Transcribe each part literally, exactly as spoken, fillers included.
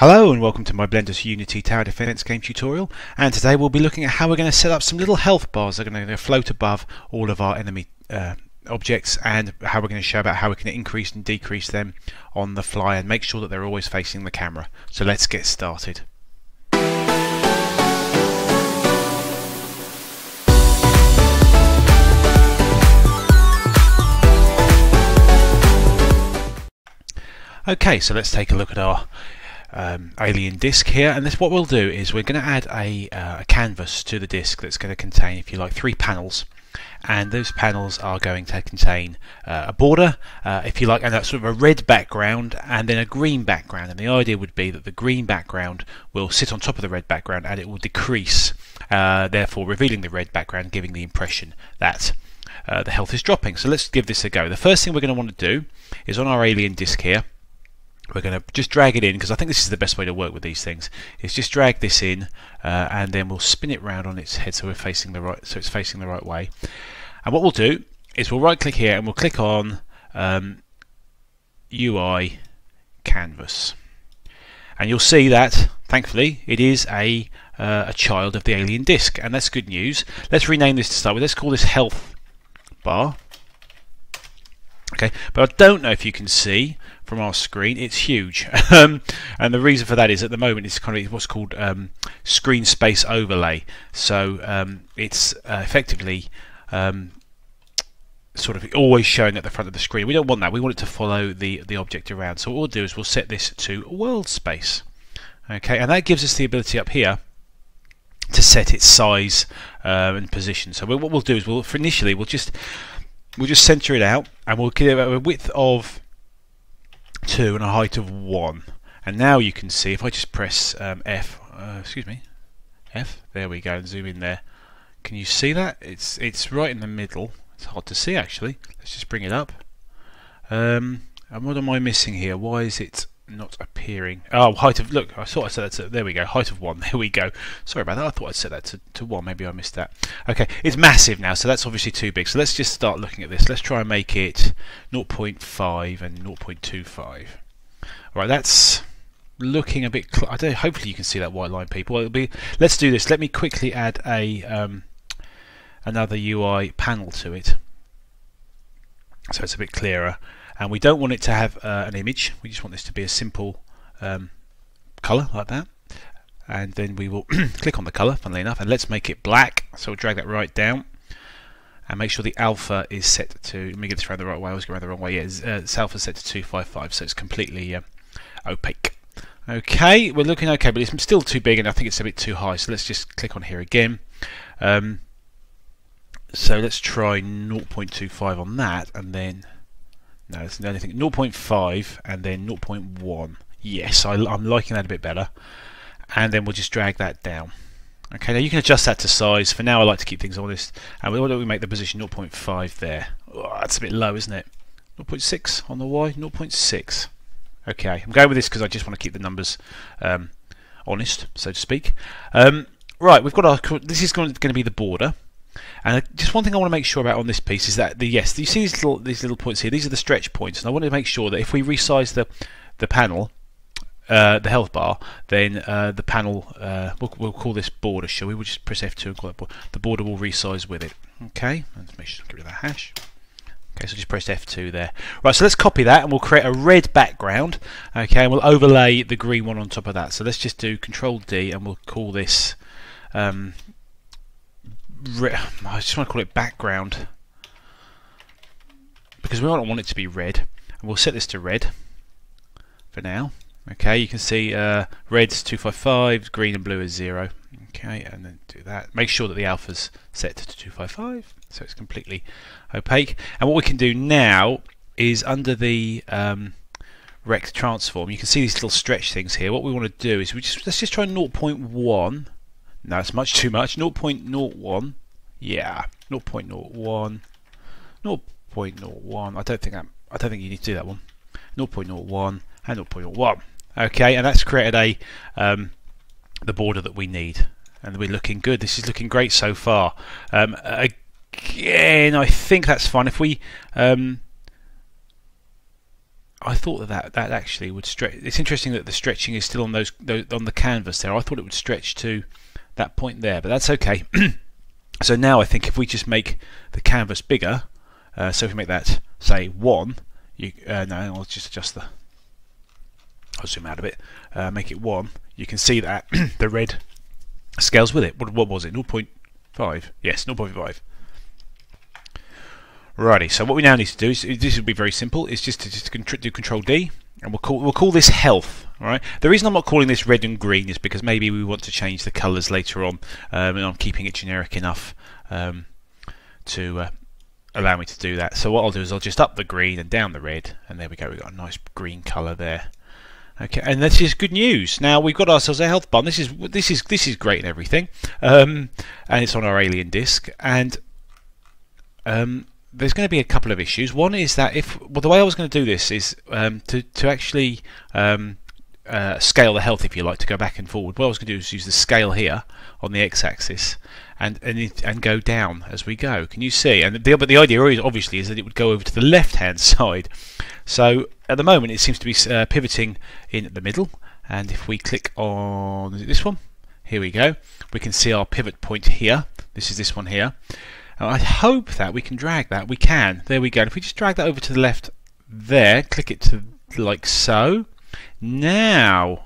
Hello and welcome to my Blender's Unity Tower Defense game tutorial, and today we'll be looking at how we're going to set up some little health bars that are going to float above all of our enemy uh, objects, and how we're going to show about how we can increase and decrease them on the fly and make sure that they're always facing the camera. So let's get started. Okay, so let's take a look at our Um, alien disk here, and this what we'll do is we're going to add a, uh, a canvas to the disk that's going to contain, if you like, three panels, and those panels are going to contain uh, a border, uh, if you like, and that's sort of a red background and then a green background, and the idea would be that the green background will sit on top of the red background and it will decrease, uh, therefore revealing the red background, giving the impression that uh, the health is dropping. So let's give this a go. The first thing we're going to want to do is, on our alien disk here, we're going to just drag it in, because I think this is the best way to work with these things, is just drag this in uh, and then we'll spin it round on its head so we're facing the right so it's facing the right way. And what we'll do is we'll right click here and we'll click on um, U I canvas, and you'll see that thankfully it is a, uh, a child of the alien disk, and that's good news. Let's rename this to start with. Let's call this health bar. Okay, but I don't know if you can see from our screen, it's huge, um, and the reason for that is at the moment it's kind of what's called um, screen space overlay. So um, it's uh, effectively um, sort of always showing at the front of the screen. We don't want that. We want it to follow the the object around. So what we'll do is we'll set this to world space. Okay, and that gives us the ability up here to set its size uh, and position. So what we'll do is we'll for initially we'll just We'll just center it out, and we'll give it a width of two and a height of one. And now you can see, if I just press um, F, uh, excuse me, F. There we go, and zoom in there. Can you see that? It's it's right in the middle. It's hard to see actually. Let's just bring it up. Um, and what am I missing here? Why is it not appearing? Oh, height of look. I thought I said that. To, there we go. Height of one. There we go. Sorry about that. I thought I said that to, to one. Maybe I missed that. Okay, it's massive now, so that's obviously too big. So let's just start looking at this. Let's try and make it zero point five and zero point two five. All right, that's looking a bit. I don't. Hopefully you can see that white line, people. It'll be. Let's do this. Let me quickly add a um, another U I panel to it, so it's a bit clearer. And we don't want it to have uh, an image. We just want this to be a simple um, colour like that. And then we will click on the colour, funnily enough, and let's make it black. So we'll drag that right down and make sure the alpha is set to. Let me get this around the right way. I was going around the wrong way. Yeah, it's, uh, it's alpha set to two fifty-five, so it's completely uh, opaque. Okay, we're looking okay, but it's still too big, and I think it's a bit too high. So let's just click on here again. Um, so let's try zero point two five on that, and then. No, it's the only thing. zero point five and then zero point one. Yes, I, I'm liking that a bit better. And then we'll just drag that down. Okay, now you can adjust that to size. For now, I like to keep things honest. And why don't we make the position zero point five there? Oh, that's a bit low, isn't it? zero point six on the Y, zero point six. Okay, I'm going with this because I just want to keep the numbers um, honest, so to speak. Um, right, we've got our. This is going to be the border. And just one thing I want to make sure about on this piece is that the yes, you see these little these little points here. These are the stretch points, and I want to make sure that if we resize the the panel, uh, the health bar, then uh, the panel uh, we'll, we'll call this border. Shall we? We'll just press F two and call it border. The border will resize with it. Okay, let's make sure to get rid of that hash. Okay, so just press F two there. Right, so let's copy that, and we'll create a red background. Okay, and we'll overlay the green one on top of that. So let's just do Control D, and we'll call this. Um, I just want to call it background, because we don't want it to be red, and we'll set this to red for now. Okay, you can see uh, red's two fifty-five, green and blue is zero. Okay, and then do that. Make sure that the alpha's set to two fifty-five, so it's completely opaque. And what we can do now is, under the um, rect transform, you can see these little stretch things here. What we want to do is we just let's just try zero point one. No, it's much too much. zero point zero one. Yeah, zero point zero one. zero point zero one. I don't think that. I don't think you need to do that one. zero point zero one and zero point zero one. Okay, and that's created a um, the border that we need, and we're looking good. This is looking great so far. Um, again, I think that's fine. If we um, I thought that, that that actually would stretch. It's interesting that the stretching is still on those, those on the canvas there. I thought it would stretch to that point there, but that's okay. So now I think if we just make the canvas bigger, uh, so if we make that say one, you uh, no, I'll just adjust the. I'll zoom out a bit, uh, make it one. You can see that the red scales with it. What, what was it? zero point five. Yes, zero point five. Righty, so what we now need to do is, this will be very simple, is just to just do Control D, and we'll call we'll call this health. All right. The reason I'm not calling this red and green is because maybe we want to change the colours later on, um, and I'm keeping it generic enough um, to uh, allow me to do that. So what I'll do is I'll just up the green and down the red, and there we go. We've got a nice green colour there. Okay, and this is good news. Now we've got ourselves a health button. This is this is this is great and everything, um, and it's on our Alien disk and. Um, There's going to be a couple of issues. One is that if well, the way I was going to do this is um, to to actually um, uh, scale the health, if you like, to go back and forward. What I was going to do is use the scale here on the x-axis and and and go down as we go. Can you see? And the but the idea is obviously is that it would go over to the left-hand side. So at the moment it seems to be uh, pivoting in the middle. And if we click on is it this one, here we go. We can see our pivot point here. This is this one here. I hope that we can drag that. We can. There we go. If we just drag that over to the left there, click it to like so. Now,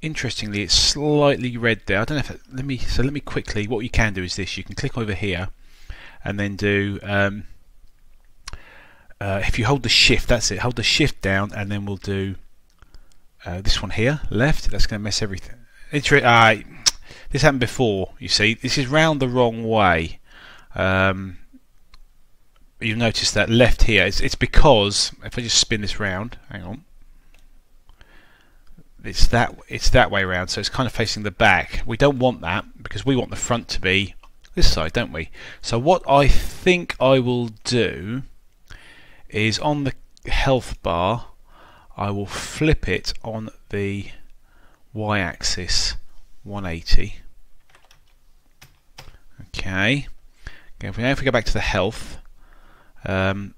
interestingly, it's slightly red there. I don't know if it, let me. So let me quickly. What you can do is this. You can click over here, and then do. Um, uh, if you hold the shift, that's it. Hold the shift down, and then we'll do uh, this one here, left. That's going to mess everything. Inter uh, this happened before. You see, this is round the wrong way. Um, you've noticed that left here. It's, it's because if I just spin this round, hang on, it's that it's that way round. So it's kind of facing the back. We don't want that because we want the front to be this side, don't we? So what I think I will do is on the health bar, I will flip it on the y-axis one eighty. Okay. If we, now if we go back to the health, um,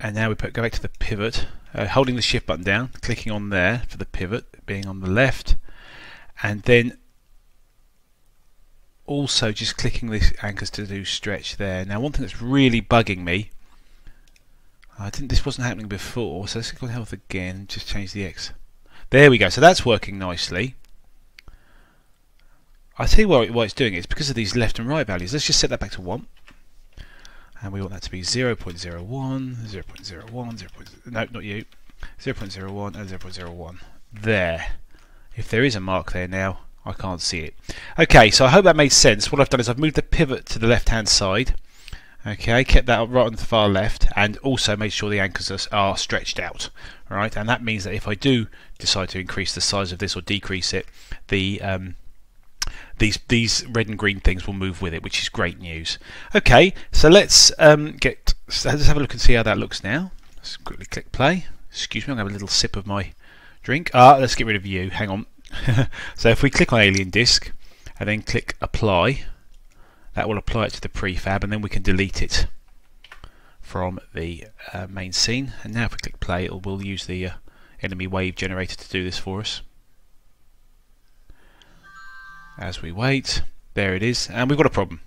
and now we put, go back to the pivot, uh, holding the shift button down, clicking on there for the pivot being on the left, and then also just clicking this anchors to do stretch there. Now one thing that's really bugging me, I didn't. This wasn't happening before, so let's click on health again. Just change the X. There we go. So that's working nicely. I tell you why it's doing it. It's because of these left and right values. Let's just set that back to one, and we want that to be zero point zero one, zero point zero one, zero point zero, no, not you, zero point zero one and zero point zero one. There. If there is a mark there now, I can't see it. Okay, so I hope that made sense. What I've done is I've moved the pivot to the left-hand side. Okay, kept that right on the far left, and also made sure the anchors are stretched out. Right, and that means that if I do decide to increase the size of this or decrease it, the um, These these red and green things will move with it, which is great news. Okay, so let's um, get let's have a look and see how that looks now. Let's quickly click play. Excuse me, I'm going to have a little sip of my drink. Ah, let's get rid of you. Hang on. So if we click on Alien Disk and then click Apply, that will apply it to the prefab, and then we can delete it from the uh, main scene. And now if we click play, it will use the uh, enemy wave generator to do this for us. As we wait, there it is, and we've got a problem.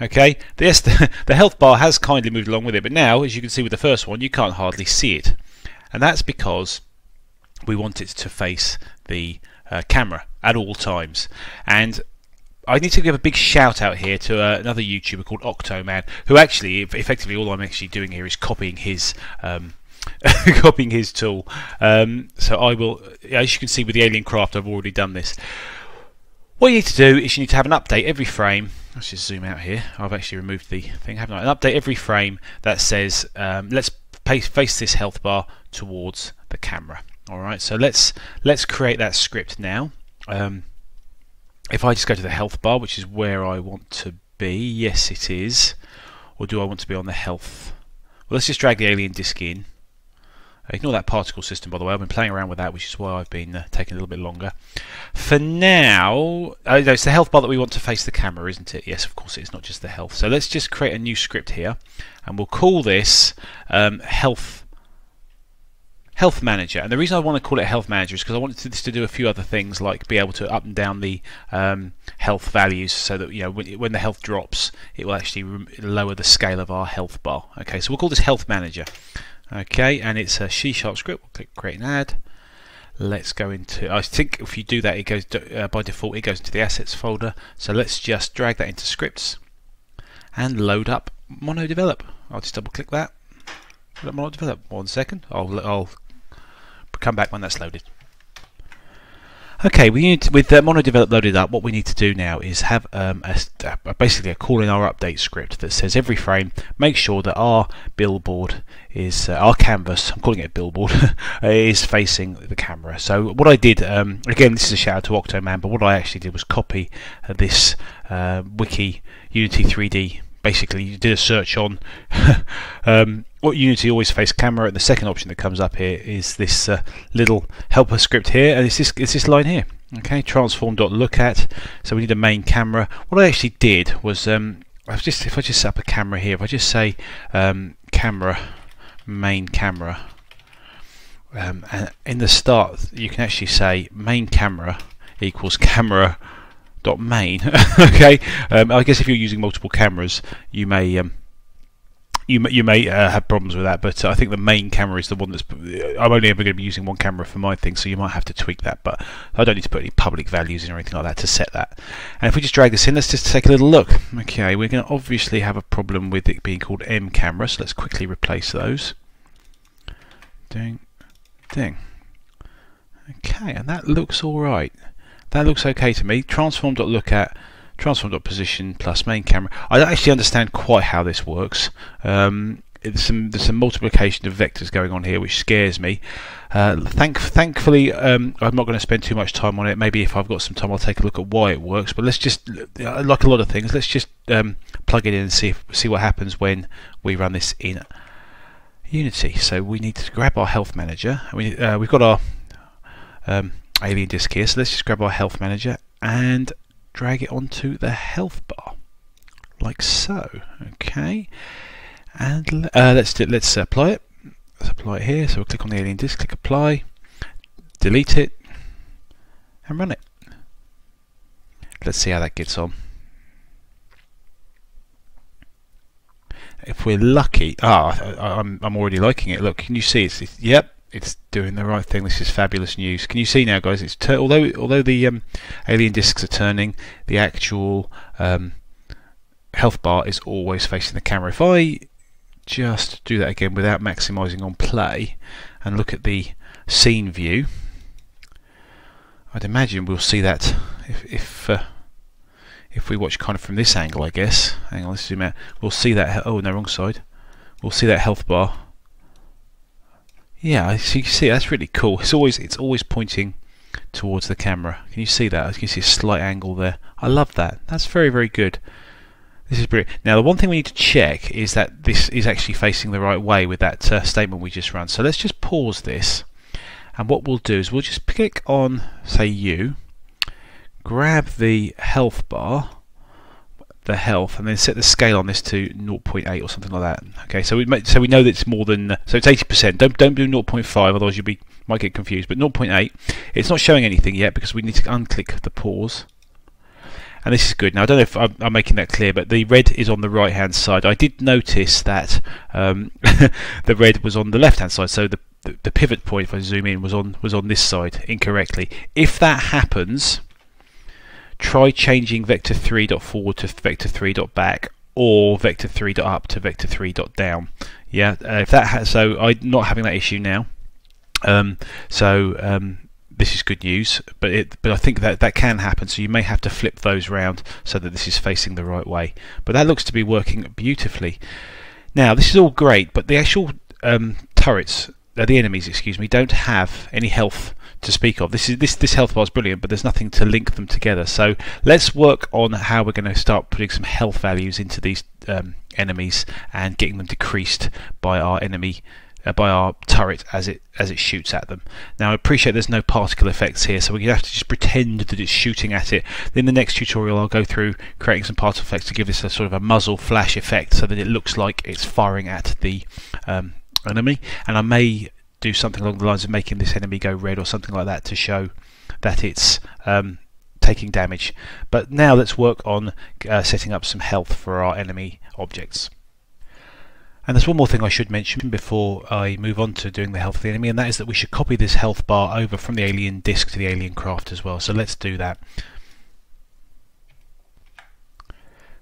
Okay, this, the, the health bar has kindly moved along with it, but now, as you can see with the first one, you can't hardly see it. And that's because we want it to face the uh, camera at all times. And I need to give a big shout out here to uh, another YouTuber called Octoman, who actually, effectively, all I'm actually doing here is copying his... Um, copying his tool. Um, so I will, as you can see with the Alien Craft, I've already done this. What you need to do is you need to have an update every frame. Let's just zoom out here. I've actually removed the thing, haven't I? An update every frame that says um, let's face this health bar towards the camera. All right, so let's let's create that script now. Um, if I just go to the health bar, which is where I want to be, yes, it is. Or do I want to be on the health? Well, let's just drag the Alien Disk in. Ignore that particle system, by the way. I've been playing around with that, which is why I've been uh, taking a little bit longer. For now, oh, no, it's the health bar that we want to face the camera, isn't it? Yes, of course, it's not just the health. So let's just create a new script here, and we'll call this um, health Health Manager, and the reason I want to call it Health Manager is because I want this to do a few other things, like be able to up and down the um, health values, so that you know when, when the health drops, it will actually lower the scale of our health bar. Okay, so we'll call this Health Manager. Okay, and it's a C sharp script. We'll click Create an Ad. Let's go into. I think if you do that, it goes uh, by default. It goes into the Assets folder. So let's just drag that into Scripts and load up MonoDevelop. I'll just double click that. Let MonoDevelop. One second. I'll I'll come back when that's loaded. Okay, we need to, with uh, MonoDevelop loaded up, what we need to do now is have um, a, a, basically a call in our update script that says every frame, make sure that our billboard is, uh, our canvas, I'm calling it a billboard, is facing the camera. So what I did, um, again this is a shout out to Octoman, but what I actually did was copy uh, this uh, wiki Unity three D. Basically, you did a search on um, what Unity always face camera, and the second option that comes up here is this uh, little helper script here, and it's this, it's this line here. Okay, transform.lookat. So we need a main camera. What I actually did was, um, I've just if I just set up a camera here, if I just say um, camera, main camera, um, and in the start you can actually say main camera equals camera. Dot main. Okay, um, I guess if you're using multiple cameras, you may um, you may, you may uh, have problems with that. But uh, I think the main camera is the one that's. I'm only ever going to be using one camera for my thing, so you might have to tweak that. But I don't need to put any public values in or anything like that to set that. And if we just drag this in, let's just take a little look. Okay, we're going to obviously have a problem with it being called M camera, so let's quickly replace those. Ding, ding. Okay, and that looks all right. That looks okay to me. Transform.lookat, transform.position plus main camera. I don't actually understand quite how this works. Um, it's some, there's some multiplication of vectors going on here, which scares me. Uh, thank, thankfully, um, I'm not going to spend too much time on it. Maybe if I've got some time, I'll take a look at why it works. But let's just, like a lot of things, let's just um, plug it in and see if, see what happens when we run this in Unity. So we need to grab our Health Manager. We, uh, we've got our um, Alien Disk here, so let's just grab our Health Manager and drag it onto the health bar, like so. Okay, and uh, let's do, let's apply it. Let's apply it here. So we'll click on the Alien Disk, click Apply, delete it, and run it. Let's see how that gets on. If we're lucky, ah, I, I'm I'm already liking it. Look, can you see? It's, it's yep. It's doing the right thing. This is fabulous news. Can you see now, guys? It's tur although although the um, alien discs are turning, the actual um, health bar is always facing the camera. If I just do that again without maximising on play and look at the scene view, I'd imagine we'll see that if if uh, if we watch kind of from this angle, I guess. Hang on, let's zoom out. We'll see that. Oh no, wrong side. We'll see that health bar. Yeah, so you can see that's really cool. It's always it's always pointing towards the camera. Can you see that? You can see a slight angle there. I love that. That's very very good. This is brilliant. Now the one thing we need to check is that this is actually facing the right way with that uh, statement we just ran. So let's just pause this, and what we'll do is we'll just click on say U, grab the health bar, the health, and then set the scale on this to zero point eight or something like that. Okay, so we make, so we know that it's more than, so it's eighty percent. Don't don't do zero point five, otherwise you be might get confused. But zero point eight, it's not showing anything yet because we need to unclick the pause. And this is good. Now I don't know if I'm, I'm making that clear, but the red is on the right hand side. I did notice that um, the red was on the left hand side. So the, the the pivot point, if I zoom in, was on was on this side incorrectly. If that happens, try changing vector three dot forward to vector three dot back or vector three dot up to vector three dot down. Yeah, uh, if that has, so I'm not having that issue now. Um, so um, this is good news, but it, but I think that that can happen. So you may have to flip those round so that this is facing the right way. But that looks to be working beautifully. Now this is all great, but the actual um, turrets, uh, the enemies, excuse me, don't have any health to speak of. This is this this health bar is brilliant, but there's nothing to link them together. So let's work on how we're going to start putting some health values into these um, enemies and getting them decreased by our enemy, uh, by our turret as it as it shoots at them. Now I appreciate there's no particle effects here, so we're going to have to just pretend that it's shooting at it. In the next tutorial, I'll go through creating some particle effects to give this a sort of a muzzle flash effect, so that it looks like it's firing at the um, enemy, and I may do something along the lines of making this enemy go red or something like that to show that it's um, taking damage. But now let's work on uh, setting up some health for our enemy objects. And there's one more thing I should mention before I move on to doing the health of the enemy, and that is that we should copy this health bar over from the Alien Disk to the Alien Craft as well. So let's do that.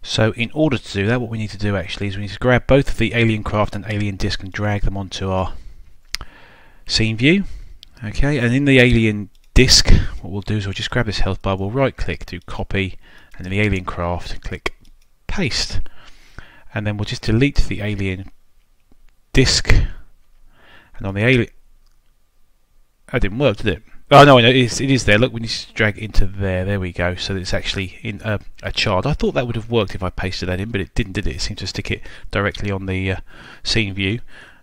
So in order to do that, what we need to do actually is we need to grab both the Alien Craft and Alien Disk and drag them onto our scene view. Okay, and in the Alien Disk, what we'll do is we'll just grab this health bar, we'll right click, do copy, and in the Alien Craft, click paste. And then we'll just delete the Alien Disk, and on the Alien... That didn't work, did it? Oh no, no it, is, it is there. Look, we need to drag it into there. There we go. So it's actually in a, a chart. I thought that would have worked if I pasted that in, but it didn't, did it? It seemed to stick it directly on the uh, scene view.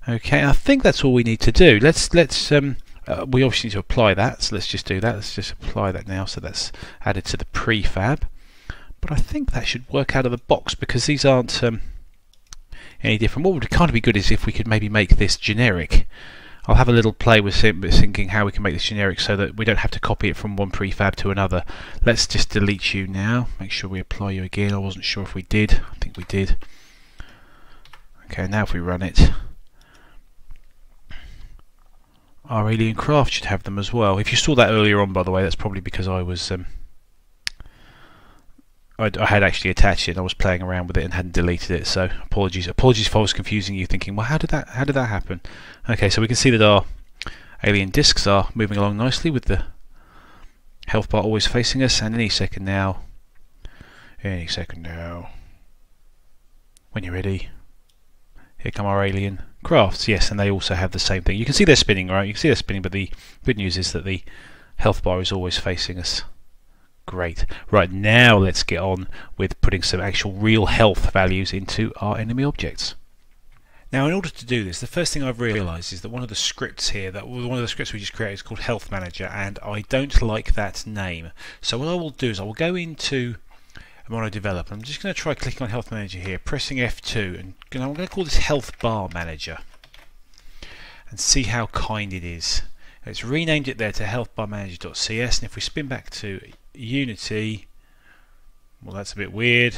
Okay, I think that's all we need to do. Let's let's um, uh, we obviously need to apply that. So let's just do that. Let's just apply that now. So that's added to the prefab. But I think that should work out of the box because these aren't um, any different. What would kind of be good is if we could maybe make this generic. I'll have a little play with thinking how we can make this generic so that we don't have to copy it from one prefab to another. Let's just delete you now. Make sure we apply you again. I wasn't sure if we did. I think we did. Okay, now if we run it, our Alien Craft should have them as well. If you saw that earlier on, by the way, that's probably because I was um, I, I had actually attached it. And I was playing around with it and hadn't deleted it. So apologies, apologies if I was confusing you, thinking, well, how did that, how did that happen? Okay, so we can see that our Alien Discs are moving along nicely with the health bar always facing us. And any second now, any second now, when you're ready, here come our Alien Crafts. Yes, and they also have the same thing. You can see they're spinning, right? You can see they're spinning, but the good news is that the health bar is always facing us. Great. Right, now let's get on with putting some actual real health values into our enemy objects. Now, in order to do this, the first thing I've realized is that one of the scripts here, that one of the scripts we just created, is called Health Manager, and I don't like that name. So what I will do is I will go into MonoDevelop. I'm just going to try clicking on Health Manager here, pressing F two, and I'm going to call this Health Bar Manager and see how kind it is. It's renamed it there to health bar manager dot C S, and if we spin back to Unity, well, that's a bit weird,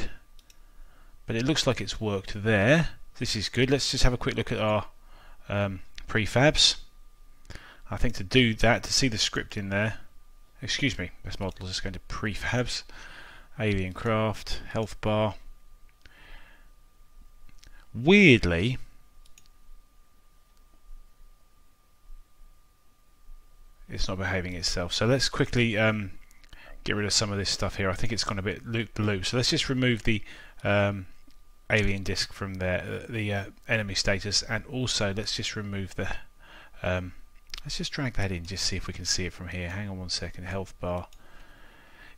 but it looks like it's worked there. This is good. Let's just have a quick look at our um, prefabs. I think to do that, to see the script in there, excuse me, this model is going to prefabs, Alien Craft, health bar. Weirdly, it's not behaving itself. So let's quickly um, get rid of some of this stuff here. I think it's gone a bit loop-the-loop. So let's just remove the um, Alien Disk from there, the uh, enemy status, and also let's just remove the. Um, let's just drag that in, just see if we can see it from here. Hang on one second. Health bar.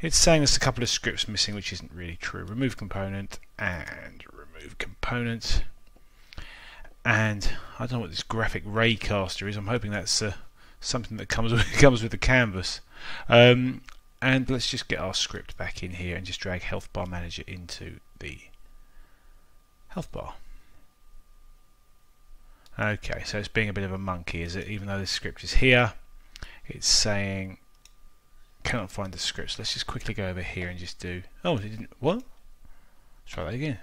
It's saying there's a couple of scripts missing, which isn't really true. Remove component and remove component. And I don't know what this graphic raycaster is. I'm hoping that's. Uh, something that comes with, comes with the canvas. Um, and let's just get our script back in here and just drag Health Bar Manager into the health bar. Okay, so it's being a bit of a monkey, is it? Even though this script is here, it's saying cannot find the scripts. So let's just quickly go over here and just do. Oh, it didn't. What? Let's try that again.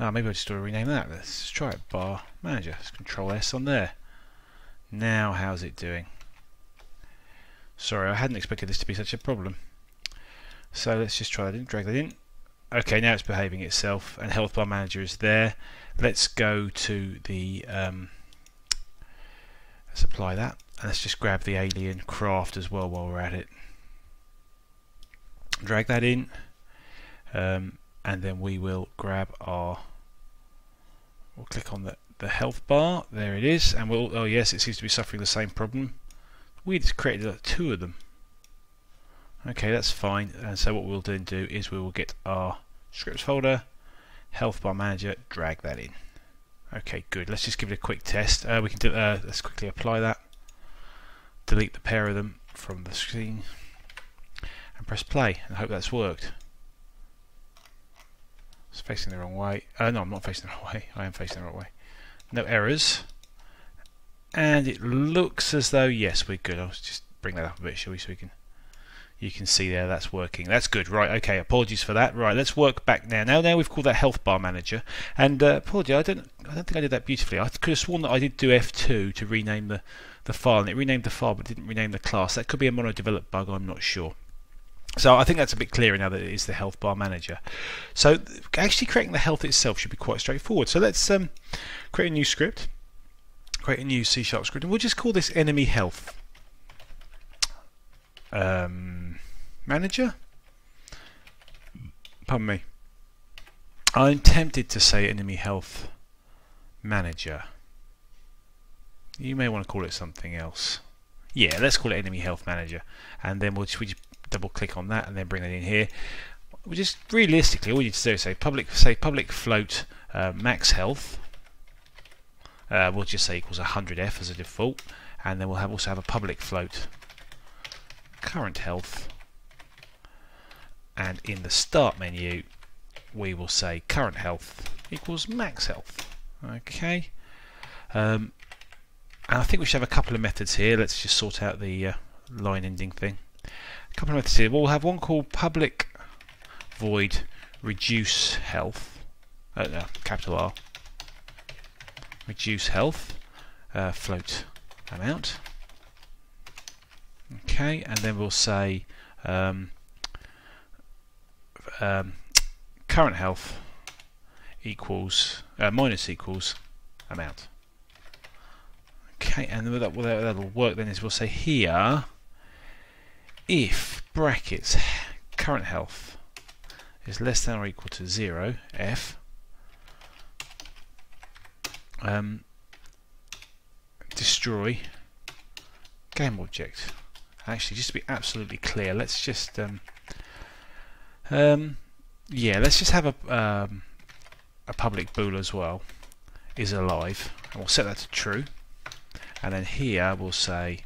Ah, oh, maybe I just ought to rename that. Let's just try it. Bar Manager. Let's Control S on there. Now, how's it doing? Sorry, I hadn't expected this to be such a problem. So let's just try that in, drag that in. Okay, now it's behaving itself, and Health Bar Manager is there. Let's go to the, um, let's apply that, and let's just grab the Alien Craft as well while we're at it. Drag that in, um, and then we will grab our, we'll click on the, the health bar, there it is, and we'll, oh yes, it seems to be suffering the same problem. We just created like two of them. Okay, that's fine. And so what we'll then do is we will get our scripts folder, health bar manager, drag that in. Okay, good. Let's just give it a quick test. Uh, we can do. Uh, let's quickly apply that. Delete the pair of them from the screen, and press play. And I hope that's worked. It's facing the wrong way. Uh, no, I'm not facing the wrong way. I am facing the right way. No errors. And it looks as though, yes, we're good. I'll just bring that up a bit, shall we, so we can, you can see there that's working. That's good. Right, okay, apologies for that. Right, let's work back now. Now now we've called that Health Bar Manager. And uh, apologies, I don't I don't think I did that beautifully. I could have sworn that I did do F two to rename the, the file, and it renamed the file but didn't rename the class. That could be a MonoDevelop bug, I'm not sure. So I think that's a bit clearer now that it is the Health Bar Manager. So actually creating the health itself should be quite straightforward. So let's um, create a new script. Create a new C sharp script, and we'll just call this Enemy Health um, Manager. Pardon me. I'm tempted to say Enemy Health Manager. You may want to call it something else. Yeah, let's call it Enemy Health Manager, and then we'll just, we just double click on that and then bring that in here. We just realistically all you need to do is say public say public float uh, max health. Uh, we'll just say equals one hundred F as a default, and then we'll have also have a public float current health, and in the start menu we will say current health equals max health. Okay, um, and I think we should have a couple of methods here. Let's just sort out the uh, line ending thing. A couple of methods here. We'll have one called public void reduce health, uh, no, capital R. Reduce health, uh, float amount. Okay, and then we'll say um, um, current health equals uh, minus equals amount. Okay, and then that, that'll work. Then is we'll say here if brackets current health is less than or equal to zero F. Um, destroy game object. Actually, just to be absolutely clear, let's just um, um, yeah, let's just have a um, a public bool as well is alive, and we'll set that to true, and then here we'll say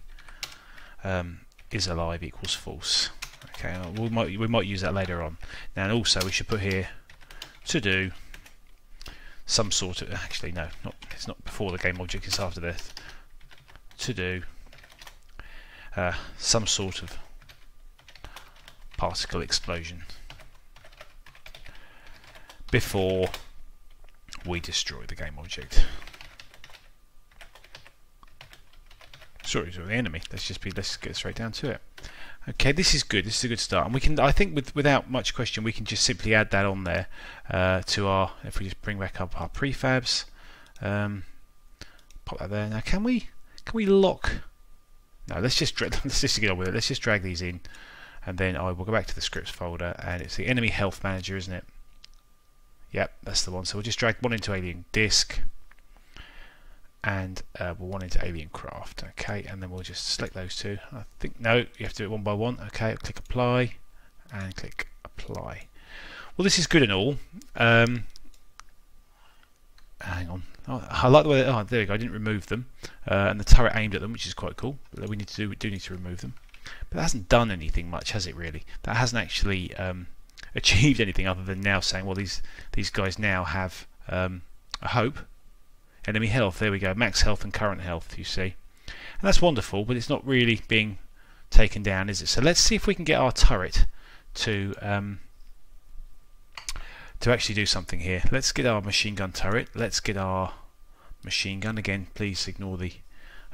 um, is alive equals false. Okay, we might we might use that later on. Now, and also we should put here to do some sort of, actually no, not, it's not before the game object, it's after this, to do uh, some sort of particle explosion before we destroy the game object. Sorry, sorry, the enemy. Let's just be, let's get straight down to it. Okay, this is good. This is a good start, and we can, I think, with, without much question, we can just simply add that on there uh, to our. If we just bring back up our prefabs, um, pop that there. Now, can we can we lock? No, let's just let's just get on with it. Let's just drag these in, and then I will go back to the scripts folder, and it's the Enemy Health Manager, isn't it? Yep, that's the one. So we'll just drag one into Alien Disk, and uh, we'll want into Alien Craft, okay, and then we'll just select those two. I think, no, you have to do it one by one, okay, click apply, and click apply. Well, this is good and all. Um, hang on, oh, I like the way, that, oh, there we go, I didn't remove them, uh, and the turret aimed at them, which is quite cool, but we, need to do, we do need to remove them. But that hasn't done anything much, has it really? That hasn't actually um, achieved anything other than now saying, well, these, these guys now have um, a hope. Enemy health, there we go, max health and current health, you see. And that's wonderful, but it's not really being taken down, is it? So let's see if we can get our turret to um, to actually do something here. Let's get our machine gun turret. Let's get our machine gun. Again, please ignore the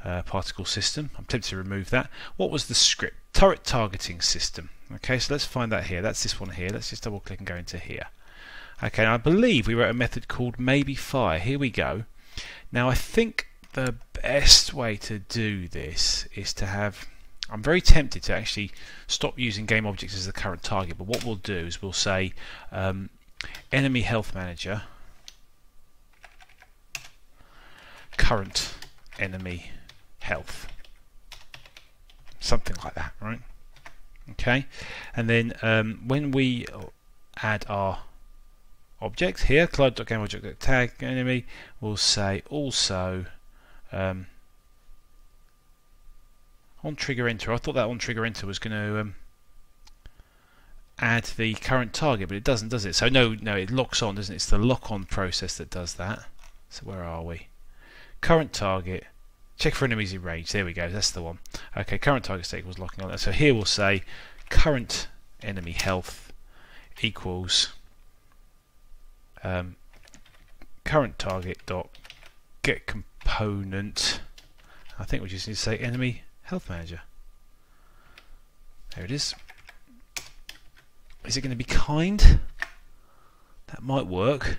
uh, particle system. I'm tempted to remove that. What was the script? Turret targeting system. Okay, so let's find that here. That's this one here. Let's just double click and go into here. Okay, now I believe we wrote a method called maybe fire. Here we go. Now I think the best way to do this is to have, I'm very tempted to actually stop using game objects as the current target, but what we'll do is we'll say um, enemy health manager current enemy health, something like that, right? Okay, and then um, when we add our object here, cloud.gameobject.tag enemy, we'll say also um, on trigger enter. I thought that on trigger enter was going to um, add the current target, but it doesn't, does it? So no, no, it locks on, doesn't it? It's the lock on process that does that. So where are we? Current target. Check for enemies in range. There we go. That's the one. Okay, current target state equals locking on that. So here we'll say current enemy health equals um, current target dot get component. I think we just need to say enemy health manager. There it is. Is it going to be kind? That might work.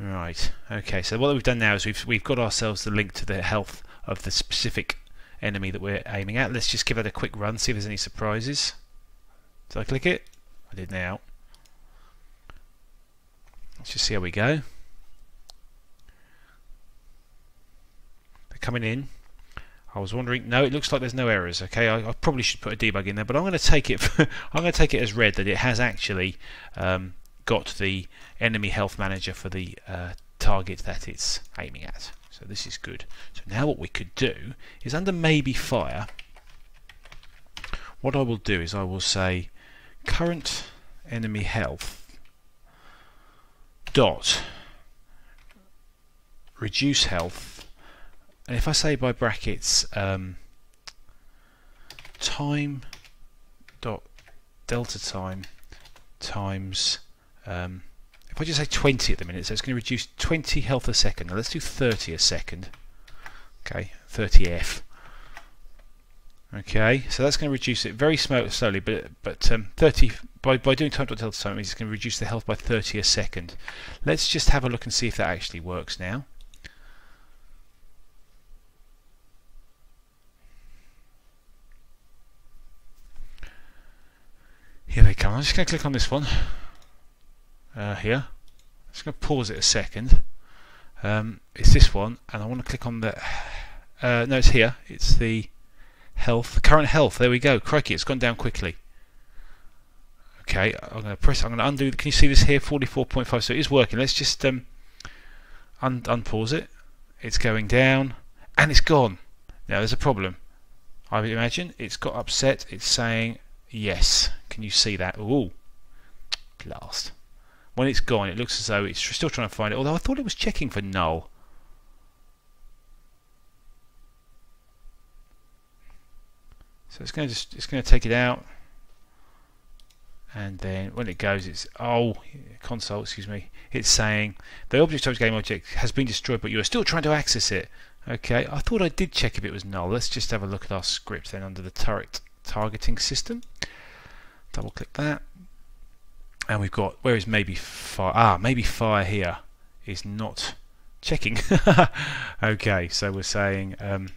Right. Okay. So what we've done now is we've we've got ourselves the link to the health of the specific enemy that we're aiming at. Let's just give that a quick run, see if there's any surprises. Did I click it? I did now. Let's just see how we go. They're coming in. I was wondering. No, it looks like there's no errors. Okay, I, I probably should put a debug in there, but I'm going to take it. For, I'm going to take it as read that it has actually um, got the enemy health manager for the uh, target that it's aiming at. So this is good. So now what we could do is under maybe fire. What I will do is I will say current enemy health dot reduce health. And if I say by brackets um, time dot delta time times um, if I just say twenty at the minute, so it's going to reduce twenty health a second. Now let's do thirty a second. Okay, thirty F. Okay, so that's going to reduce it very slowly, but but um, thirty by by doing time dot delta time, it means it's going to reduce the health by thirty a second. Let's just have a look and see if that actually works now. Here they come. I'm just going to click on this one uh, here. I'm just going to pause it a second. Um, it's this one, and I want to click on the. Uh, no, it's here. It's the health, the current health. There we go. Crikey, it's gone down quickly. Okay, I'm going to press. I'm going to undo. Can you see this here? forty-four point five. So it is working. Let's just um, un unpause it. It's going down, and it's gone. Now there's a problem. I would imagine it's got upset. It's saying. Yes, can you see that? Ooh, blast. When it's gone, it looks as though it's still trying to find it, although I thought it was checking for null. So it's going to just, it's going to take it out, and then when it goes, it's oh, console, excuse me, it's saying the object type game object has been destroyed, but you are still trying to access it. Okay, I thought I did check if it was null. Let's just have a look at our script then under the turret targeting system. Double click that, and we've got where is maybe fire. Ah, maybe fire here is not checking. Okay, so we're saying um,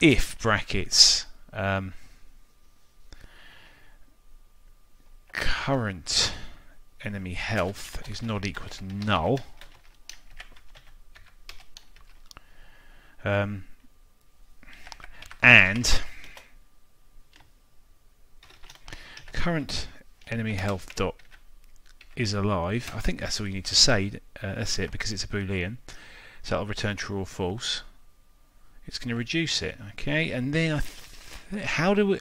if brackets um, current enemy health is not equal to null. Um, and current enemy health dot is alive. I think that's all you need to say. Uh, that's it, because it's a Boolean. So I'll return true or false. It's going to reduce it. Okay, and then I th how do we?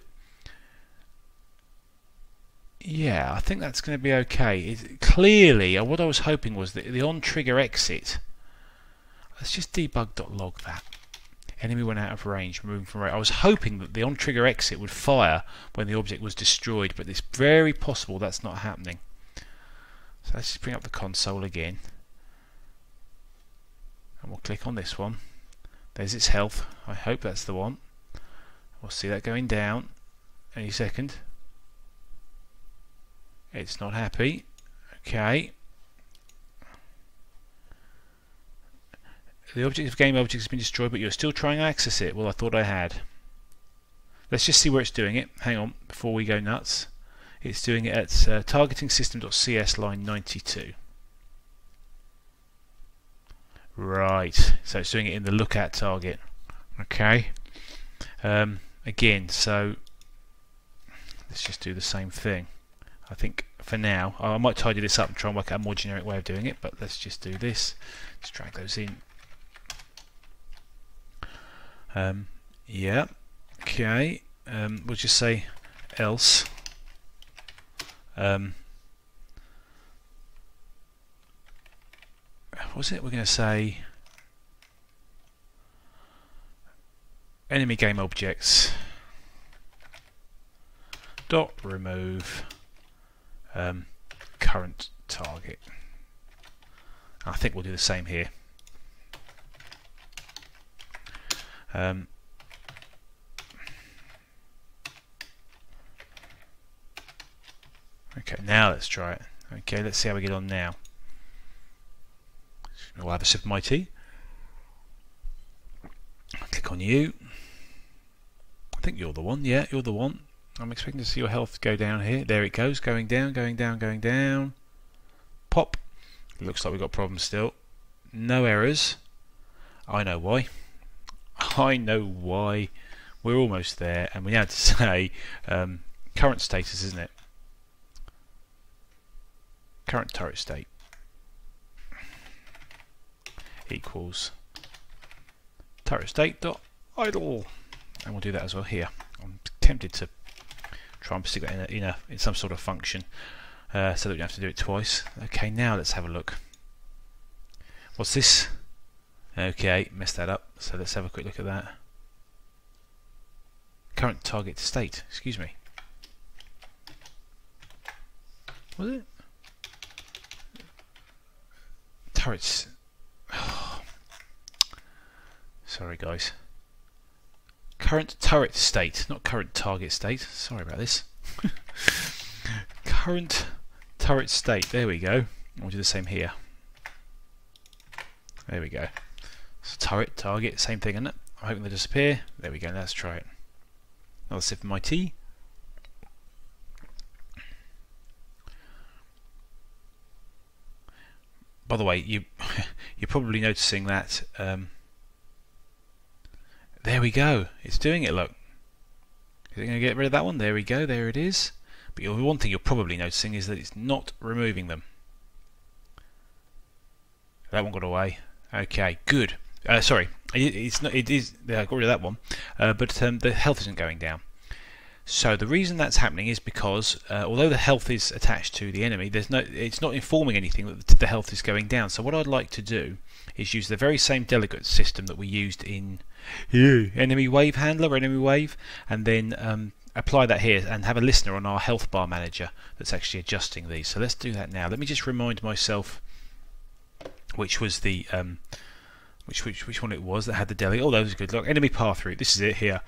Yeah, I think that's going to be okay. It, clearly, uh, what I was hoping was that the on trigger exit. Let's just debug dot log that. Enemy went out of range, moving from range. I was hoping that the on-trigger exit would fire when the object was destroyed, but it's very possible that's not happening. So let's just bring up the console again. And we'll click on this one. There's its health. I hope that's the one. We'll see that going down any second. It's not happy. Okay. The object of game object has been destroyed, but you're still trying to access it. Well, I thought I had. Let's just see where it's doing it. Hang on, before we go nuts. It's doing it at uh, targeting system dot C S line ninety-two. Right, so it's doing it in the look at target. Okay. Um, again, so let's just do the same thing. I think for now, I might tidy this up and try and work out a more generic way of doing it, but let's just do this. Let's drag those in. Um, yeah, okay, um, we'll just say else um, what was it we're going to say enemy game objects dot remove um, current target. I think we'll do the same here. Um, okay, now let's try it. Okay, let's see how we get on now. We'll have a sip of my tea. Click on you. I think you're the one. Yeah, you're the one. I'm expecting to see your health go down here. There it goes, going down, going down, going down. Pop. Looks like we've got problems still. No errors. I know why. I know why. We're almost there, and we now have to say um, current status, isn't it? Current turret state equals turret state dot idle, and we'll do that as well here. I'm tempted to try and stick that in a, in, a, in some sort of function uh, so that we don't have to do it twice. Okay, now let's have a look. What's this? Okay, messed that up, so let's have a quick look at that. Current target state, excuse me. Was it? Turrets. Oh. Sorry guys. Current turret state, not current target state. Sorry about this. Current turret state, there we go. We'll do the same here. There we go. So turret, target, same thing, isn't it? I'm hoping they disappear. There we go, let's try it. Another sip of my tea. By the way, you, you're probably noticing that, um, there we go, it's doing it, look. Is it going to get rid of that one? There we go, there it is. But you're, one thing you're probably noticing is that it's not removing them. That one got away. Okay, good. Uh, sorry, it, it's not, it is, I got rid of that one, uh, but um, the health isn't going down. So the reason that's happening is because uh, although the health is attached to the enemy, there's no, it's not informing anything that the health is going down. So what I'd like to do is use the very same delegate system that we used in yeah. enemy wave handler, enemy wave, and then um, apply that here and have a listener on our health bar manager that's actually adjusting these. So let's do that now. Let me just remind myself which was the um, which which which one it was that had the delegate. Oh, that was good. Look, enemy path route. This is it here.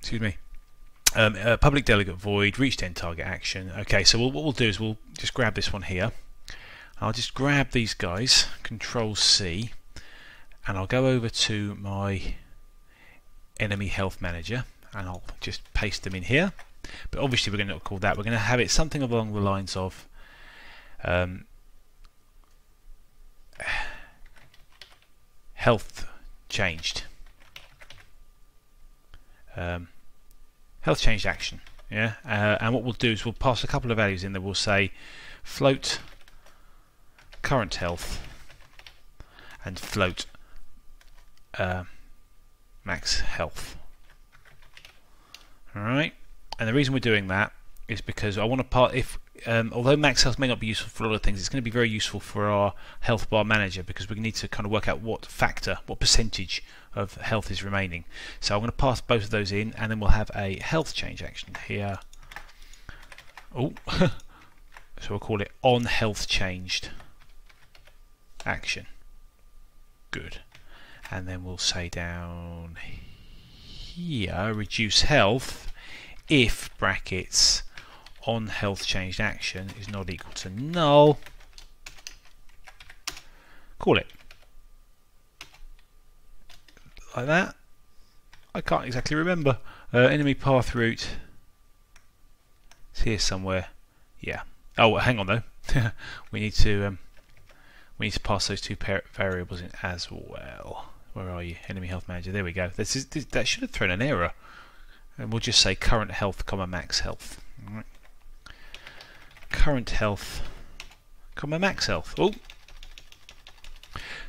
Excuse me. Um, uh, public delegate void, reached end target action. Okay, so we'll, what we'll do is we'll just grab this one here. I'll just grab these guys, Control C, and I'll go over to my enemy health manager and I'll just paste them in here. But obviously, we're going to call that, we're going to have it something along the lines of um, health changed. Um, Health changed action, yeah. Uh, and what we'll do is we'll pass a couple of values in there. We'll say float current health and float uh, max health. All right. And the reason we're doing that is because I want to part. If um, although max health may not be useful for a lot of things, it's going to be very useful for our health bar manager because we need to kind of work out what factor, what percentage of health is remaining. So I'm going to pass both of those in, and then we'll have a health change action here. Oh, so we'll call it on health changed action. Good, and then we'll say down here reduce health if brackets on health changed action is not equal to null. Call it. Like that. I can't exactly remember. Uh, enemy path route. It's here somewhere. Yeah. Oh, hang on though. we need to um, we need to pass those two variables in as well. Where are you, enemy health manager? There we go. This is this, that should have thrown an error. And we'll just say current health, comma max health. All right. Current health, comma max health. Oh.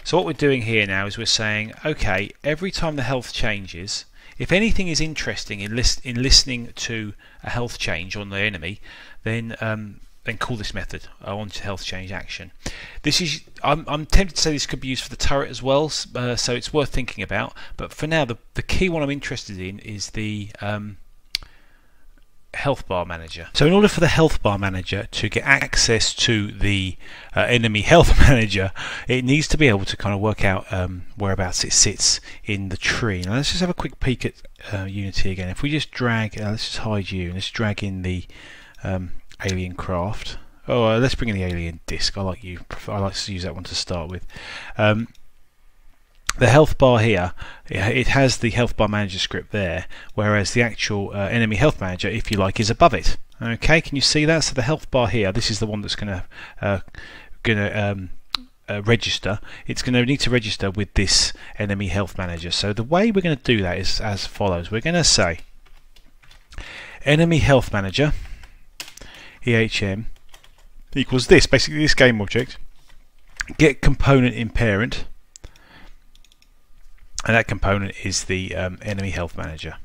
So what we're doing here now is we're saying, okay, every time the health changes, if anything is interesting in, list, in listening to a health change on the enemy, then um, then call this method. I want to health change action. This is I'm, I'm tempted to say this could be used for the turret as well, uh, so it's worth thinking about. But for now, the the key one I'm interested in is the um, health bar manager. So in order for the health bar manager to get access to the uh, enemy health manager, it needs to be able to kind of work out um, whereabouts it sits in the tree. Now let's just have a quick peek at uh, Unity again. If we just drag, uh, let's just hide you and let's drag in the um, Alien Craft. Oh, uh, let's bring in the Alien Disk. I like you. I like to use that one to start with. Um, the health bar here, it has the health bar manager script there, whereas the actual uh, enemy health manager, if you like, is above it. Okay, can you see that? So the health bar here, this is the one that's going to uh, going to um, uh, register. It's going to need to register with this enemy health manager. So the way we're going to do that is as follows. We're going to say enemy health manager E H M equals this, basically this game object, get component in parent, and that component is the um, enemy health manager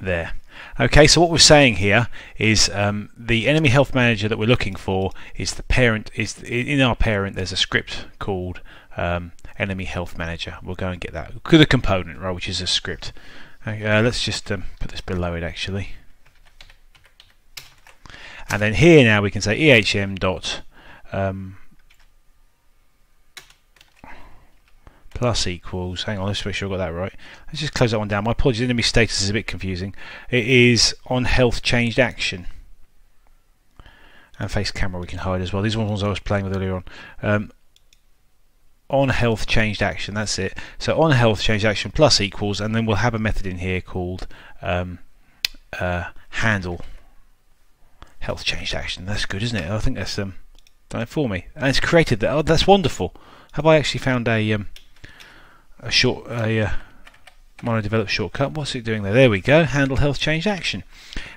there. Okay, so what we're saying here is um, the enemy health manager that we're looking for is the parent. Is in our parent there's a script called um, enemy health manager. We'll go and get that to the component, right, which is a script. Okay, uh, let's just um, put this below it actually. And then here now we can say E H M dot um, plus equals, hang on, let's make sure I got that right. Let's just close that one down. My apologies, enemy status is a bit confusing. It is on health changed action. And face camera we can hide as well. These are ones I was playing with earlier on. Um, on health changed action, that's it. So on health changed action plus equals, and then we'll have a method in here called um, uh, handle. Health changed action. That's good, isn't it? I think that's um, done it for me, and it's created that. Oh, that's wonderful. Have I actually found a um, a short a uh, MonoDevelop shortcut? What's it doing there? There we go. Handle health changed action.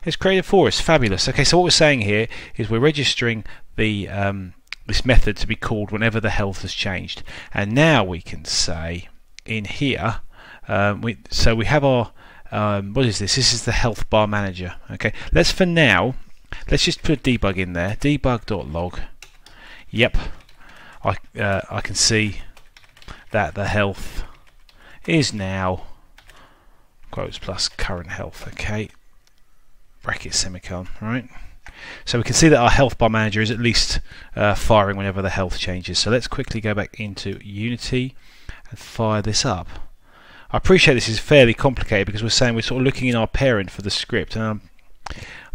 It's created for us. Fabulous. Okay, so what we're saying here is we're registering the um, this method to be called whenever the health has changed, and now we can say in here um, we so we have our um, what is this? This is the health bar manager. Okay, let's for now. Let's just put a debug in there. Debug.log. Yep, I uh, I can see that the health is now quotes plus current health. Okay, bracket semicolon. Right. So we can see that our health bar manager is at least uh, firing whenever the health changes. So let's quickly go back into Unity and fire this up. I appreciate this is fairly complicated because we're saying we're sort of looking in our parent for the script. Um,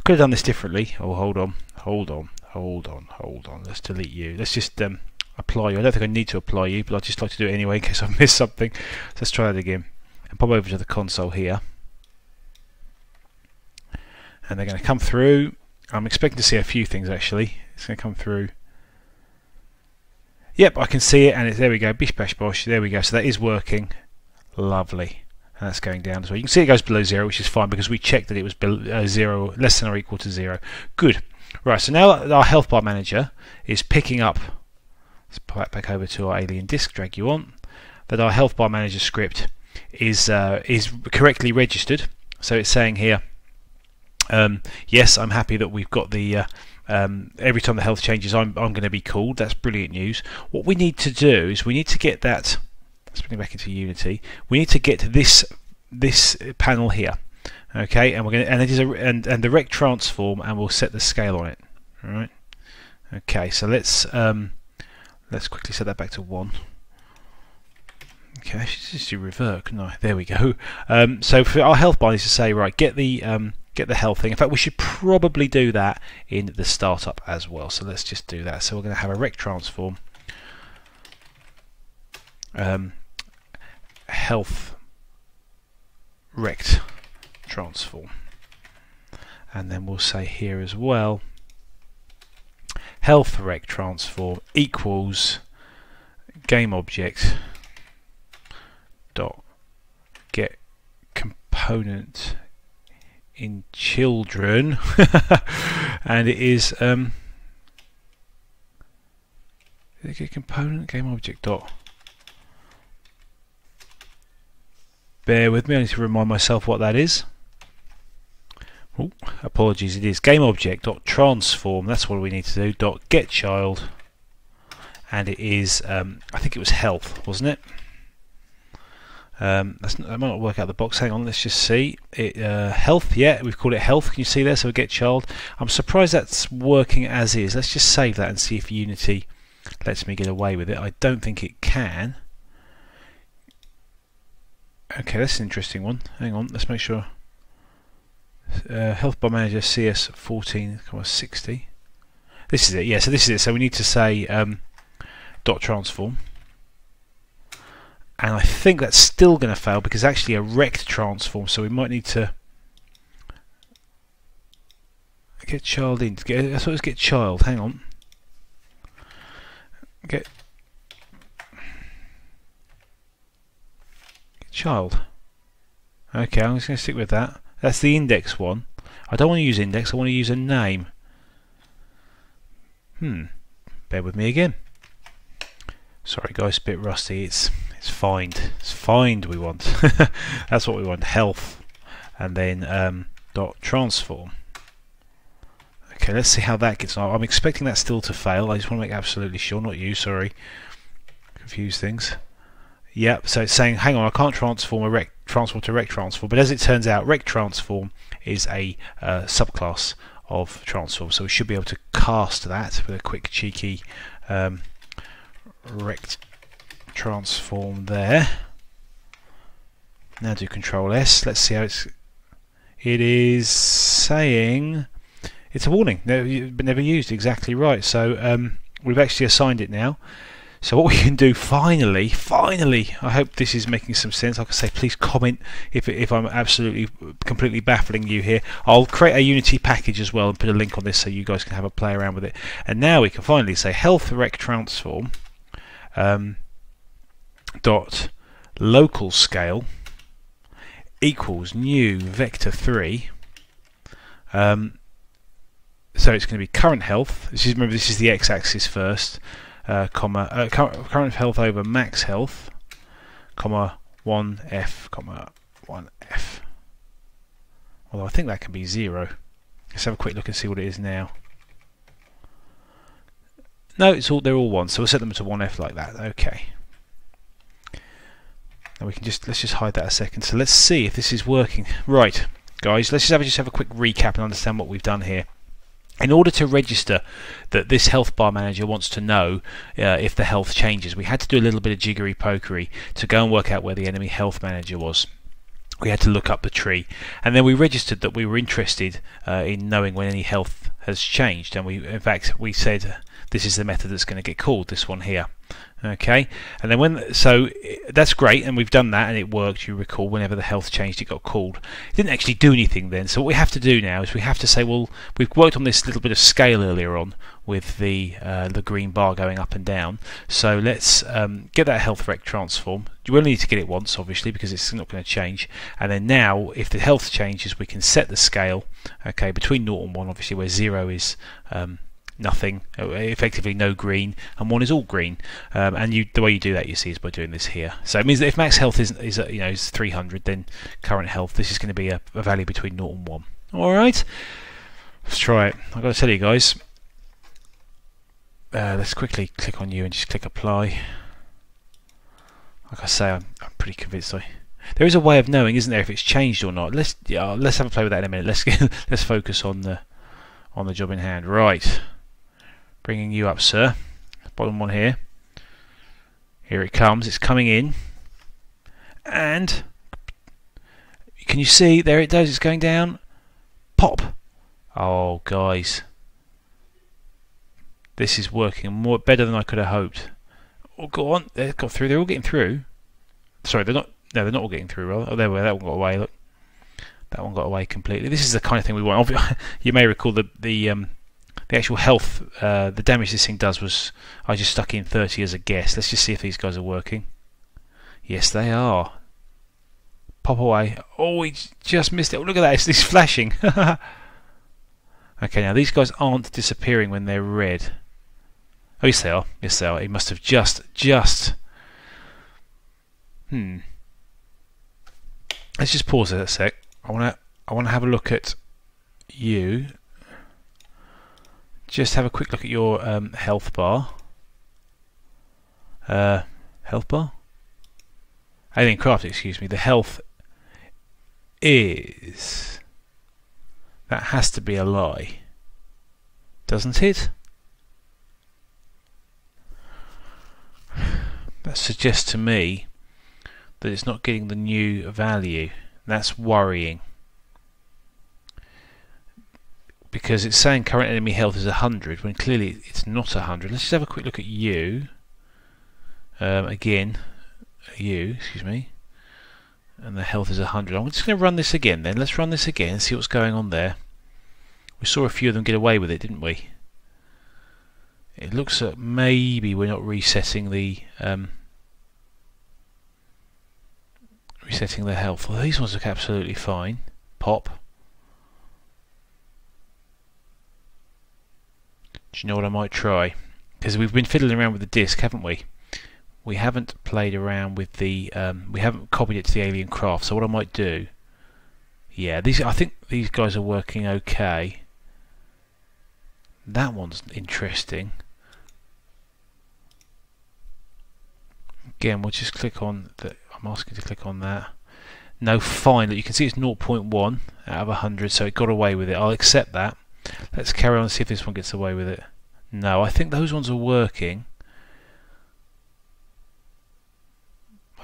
Could have done this differently. Oh, hold on, hold on, hold on, hold on. Let's delete you. Let's just um, apply you. I don't think I need to apply you, but I'd just like to do it anyway in case I missed something. So let's try that again. And pop over to the console here. And they're going to come through. I'm expecting to see a few things actually. It's going to come through. Yep, I can see it, and it's, there we go. Bish bash bosh. There we go. So that is working. Lovely. And that's going down as well. You can see it goes below zero, which is fine because we checked that it was below, uh, zero, less than or equal to zero. Good. Right. So now our health bar manager is picking up. Let's back back over to our Alien Disk. Drag you on. That our health bar manager script is uh, is correctly registered. So it's saying here, um, yes, I'm happy that we've got the. Uh, Um, every time the health changes, I'm I'm going to be called. That's brilliant news. What we need to do is we need to get that. Let's bring it back into Unity. We need to get this this panel here, okay? And we're going to and it is a and and the rect transform, and we'll set the scale on it. All right. Okay. So let's um, let's quickly set that back to one. Okay. I should just do revert, couldn't I? There we go. Um, so for our health bar is to say, right, get the um, get the health thing. In fact, we should probably do that in the startup as well. So let's just do that. So we're going to have a rect transform. Um, health rect transform, and then we'll say here as well health rect transform equals game object dot get component in children and it is um get component game object dot. Bear with me, I need to remind myself what that is. oh, apologies, it is GameObject.transform, that's what we need to do, dot getChild, and it is, um, I think it was health, wasn't it? Um, that's, that might not work out of the box, hang on, let's just see. It, uh, health, yeah, we've called it health, can you see there, so we get child. I'm surprised that's working as is, let's just save that and see if Unity lets me get away with it. I don't think it can. Okay, that's an interesting one, hang on, let's make sure. Uh, HealthBarManager C S fourteen sixty, this is it, yeah, so this is it, so we need to say um, dot transform. And I think that's still going to fail because actually a rect transform, so we might need to get child in. Get, I thought it was get child. Hang on. Get, get child. Okay, I'm just going to stick with that. That's the index one. I don't want to use index. I want to use a name. Hmm. Bear with me again. Sorry, guys, a bit rusty. It's it's find. It's find we want. That's what we want. Health, and then um, dot transform. Okay, let's see how that gets on. I'm expecting that still to fail. I just want to make absolutely sure. Not you, sorry. Confuse things. Yep. So it's saying, hang on, I can't transform a rect transform to rect transform. But as it turns out, rect transform is a uh, subclass of transform. So we should be able to cast that with a quick cheeky. Um, rect transform there. Now do control S. Let's see how it's. It is saying it's a warning. No, but never used. Exactly right. So um, we've actually assigned it now. So what we can do finally, finally. I hope this is making some sense. Like I say, please comment if if I'm absolutely completely baffling you here. I'll create a Unity package as well and put a link on this so you guys can have a play around with it. And now we can finally say health rect transform. Um, dot local scale equals new vector three. Um, so it's going to be current health. This is, remember, this is the x-axis first, uh, comma uh, current health over max health, comma one f, comma one f. Although I think that can be zero. Let's have a quick look and see what it is now. No, it's all, they're all one, so we'll set them to one F like that. Okay. Now we can just, let's just hide that a second. So let's see if this is working. Right, guys, let's just have, just have a quick recap and understand what we've done here. In order to register that this health bar manager wants to know uh, if the health changes, we had to do a little bit of jiggery pokery to go and work out where the enemy health manager was. We had to look up the tree, and then we registered that we were interested uh, in knowing when any health has changed, and we, in fact, we said this is the method that's going to get called, this one here. Okay, and then when, so that's great, and we've done that and it worked. You recall, whenever the health changed, it got called. It didn't actually do anything then, so what we have to do now is we have to say, well, we've worked on this little bit of scale earlier on with the uh, the green bar going up and down, so let's um, get that health rect transform. You only need to get it once, obviously, because it's not going to change, and then now if the health changes, we can set the scale, okay, between zero and one, obviously, where zero is um, nothing, effectively no green, and one is all green. Um, and you, the way you do that, you see, is by doing this here. So it means that if max health is, is you know, is three hundred, then current health, this is going to be a, a value between zero and one. All right, let's try it. I've got to tell you guys. Uh, let's quickly click on you and just click apply. Like I say, I'm, I'm pretty convinced I. There is a way of knowing, isn't there, if it's changed or not? Let's yeah, let's have a play with that in a minute. Let's get, let's focus on the on the job in hand. Right. Bringing you up, sir. Bottom one here. Here it comes. It's coming in. And can you see? There it goes. It's going down. Pop. Oh, guys. This is working more better than I could have hoped. Oh, go on. They've got through. They're all getting through. Sorry, they're not. No, they're not all getting through. Rather. Oh, there we are. That one got away. Look. That one got away completely. This is the kind of thing we want. You may recall the the. Um, The actual health, uh, the damage this thing does was, I just stuck in thirty as a guess. Let's just see if these guys are working. Yes, they are. Pop away. Oh, we just missed it. Oh, look at that. It's, it's flashing. Okay, now these guys aren't disappearing when they're red. Oh, yes, they are. Yes, they are. He must have just, just... Hmm. Let's just pause it a sec. I want to I want to have a look at... you just have a quick look at your um, health bar. Uh, health bar? Alien Craft, excuse me. The health is... That has to be a lie, doesn't it? That suggests to me that it's not getting the new value. That's worrying, because it's saying current enemy health is one hundred when clearly it's not one hundred. Let's just have a quick look at you um, again, you, excuse me, and the health is one hundred. I'm just going to run this again then. Let's run this again and see what's going on there. We saw a few of them get away with it, didn't we? It looks like maybe we're not resetting the um, resetting their health. Well, these ones look absolutely fine. Pop. Do you know what I might try? Because we've been fiddling around with the disk, haven't we? We haven't played around with the. Um, we haven't copied it to the Alien Craft. So what I might do? Yeah, these. I think these guys are working okay. That one's interesting. Again, we'll just click on the. I'm asking to click on that. No, fine. You can see it's zero point one out of one hundred, so it got away with it. I'll accept that. Let's carry on and see if this one gets away with it. No, I think those ones are working.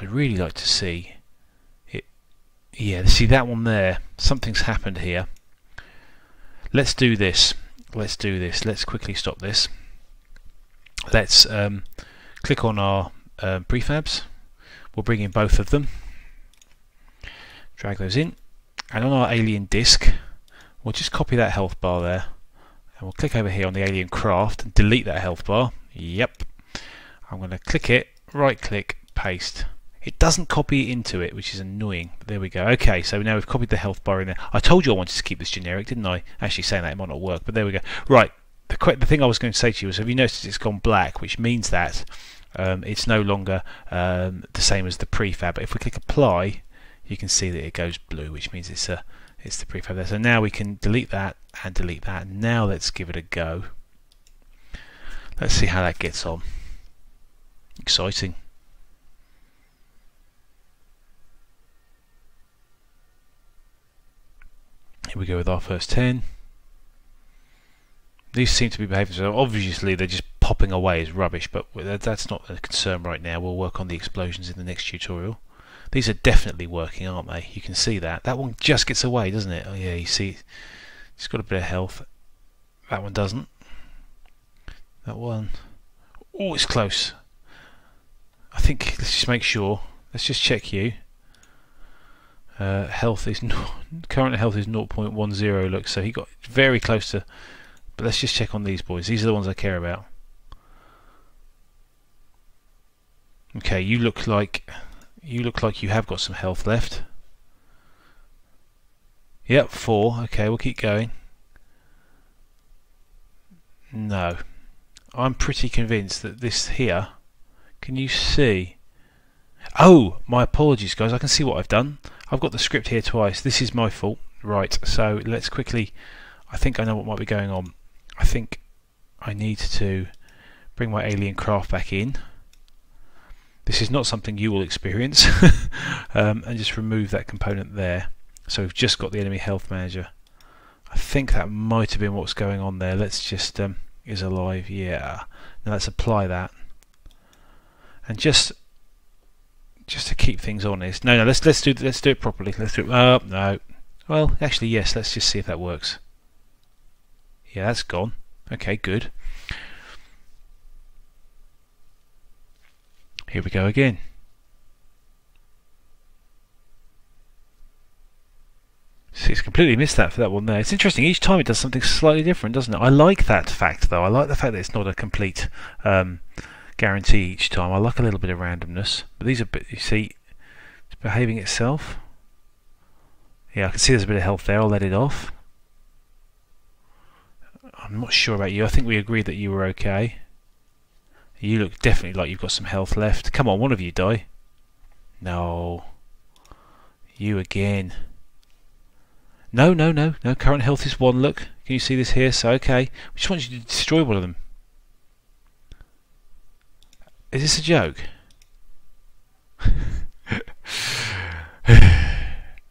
I'd really like to see it. Yeah, see that one there. Something's happened here. Let's do this. Let's do this. Let's quickly stop this. Let's um, click on our uh, prefabs. We'll bring in both of them, drag those in, and on our Alien Disk we'll just copy that health bar there, and we'll click over here on the Alien Craft and delete that health bar. Yep, I'm going to click it, right click, paste. It doesn't copy into it, which is annoying, but there we go. Okay, so now we've copied the health bar in there. I told you I wanted to keep this generic, didn't I? Actually saying that, it might not work, but there we go. Right, the, qu the thing I was going to say to you was, have you noticed it's gone black, which means that Um, it's no longer um, the same as the prefab. But if we click apply, you can see that it goes blue, which means it's a it's the prefab there. So now we can delete that and delete that. Now let's give it a go. Let's see how that gets on. Exciting. Here we go with our first ten. These seem to be behaving, so obviously they're just popping away is rubbish, but that's not a concern right now. We'll work on the explosions in the next tutorial. These are definitely working, aren't they? You can see that. That one just gets away, doesn't it? Oh yeah, you see it's got a bit of health. That one doesn't. That one. Oh, it's close. I think let's just make sure. Let's just check you. Uh, health is no, current health is zero point one zero, look, so he got very close to, but let's just check on these boys. These are the ones I care about. Okay, you look like you look like you have got some health left. Yep, four. Okay, we'll keep going. No, I'm pretty convinced that this here. Can you see? Oh, my apologies, guys. I can see what I've done. I've got the script here twice. This is my fault. Right. So let's quickly. I think I know what might be going on. I think I need to bring my Alien Craft back in. This is not something you will experience. um, and just remove that component there. So we've just got the Enemy Health Manager. I think that might have been what's going on there. Let's just... Um, is alive. Yeah. Now let's apply that. And just... Just to keep things honest. No, no, let's let's do let's do it properly. Let's do it... Oh, no. Well, actually, yes. Let's just see if that works. Yeah, that's gone. Okay, good. Here we go again. See, it's completely missed that for that one there. It's interesting, each time it does something slightly different, doesn't it? I like that fact, though. I like the fact that it's not a complete um, guarantee each time. I like a little bit of randomness. But these are, you see, it's behaving itself. Yeah, I can see there's a bit of health there. I'll let it off. I'm not sure about you. I think we agreed that you were okay. You look definitely like you've got some health left. Come on, one of you die. No. You again. No, no, no, no. Current health is one. Look, can you see this here? So, okay. We just want you to destroy one of them. Is this a joke?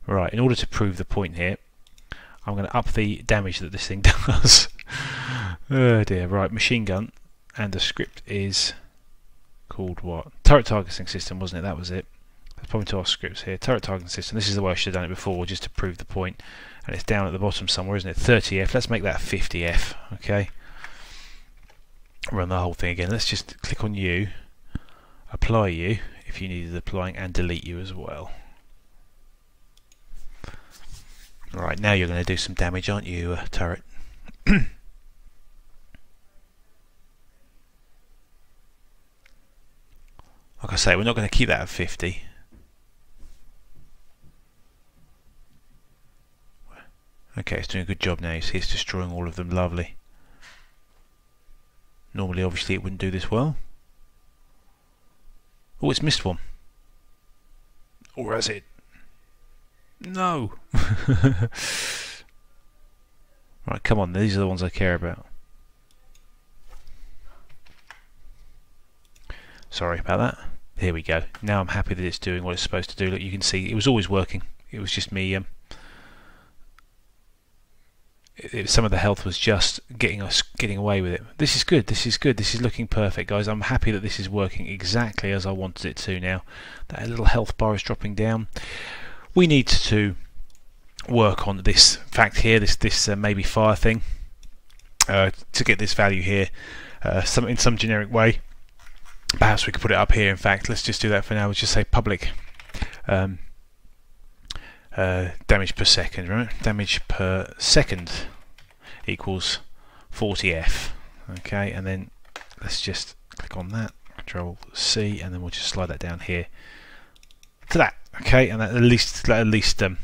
Right, in order to prove the point here, I'm going to up the damage that this thing does. Oh dear. Right, machine gun. And the script is called what? Turret Targeting System, wasn't it? That was it. Let's pop into our scripts here. Turret Targeting System. This is the way I should have done it before, just to prove the point. And it's down at the bottom somewhere, isn't it? thirty F. Let's make that fifty F. Okay. Run the whole thing again. Let's just click on you. Apply you, if you needed applying, and delete you as well. Right, now you're going to do some damage, aren't you, uh, turret? Like I say, we're not going to keep that at fifty. Okay, it's doing a good job now. You see it's destroying all of them. Lovely. Normally, obviously, it wouldn't do this well. Oh, it's missed one. Or has it? No! Right, come on. These are the ones I care about. Sorry about that. Here we go. Now I'm happy that it's doing what it's supposed to do. Look, you can see it was always working. It was just me. Um, it, it, some of the health was just getting us getting away with it. This is good. This is good. This is looking perfect, guys. I'm happy that this is working exactly as I wanted it to. Now that little health bar is dropping down. We need to work on this fact here. This this uh, maybe fire thing uh, to get this value here. Uh, some in some generic way. Perhaps we could put it up here. In fact, let's just do that for now. We'll just say public um, uh, damage per second, right? Damage per second equals forty F. Okay, and then let's just click on that, Control C, and then we'll just slide that down here to that. Okay, and that at least that at least um,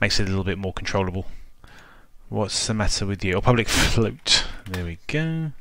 makes it a little bit more controllable. What's the matter with you? Or public float. There we go.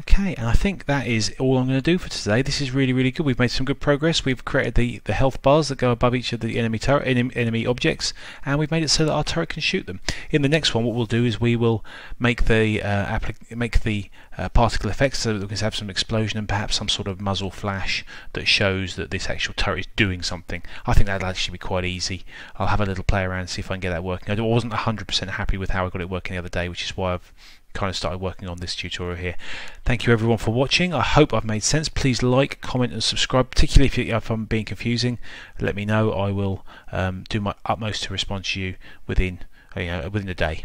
Okay, and I think that is all I'm going to do for today. This is really, really good. We've made some good progress. We've created the, the health bars that go above each of the enemy turret, enem, enemy objects, and we've made it so that our turret can shoot them. In the next one, what we'll do is we will make the uh, make the uh, particle effects so that we can have some explosion and perhaps some sort of muzzle flash that shows that this actual turret is doing something. I think that'll actually be quite easy. I'll have a little play around and see if I can get that working. I wasn't one hundred percent happy with how I got it working the other day, which is why I've kind of started working on this tutorial here. Thank you everyone for watching. I hope I've made sense. Please like, comment and subscribe, particularly if, you, if I'm being confusing. Let me know. I will um, do my utmost to respond to you within, you know, within a day.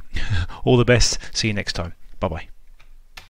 All the best. See you next time. Bye bye.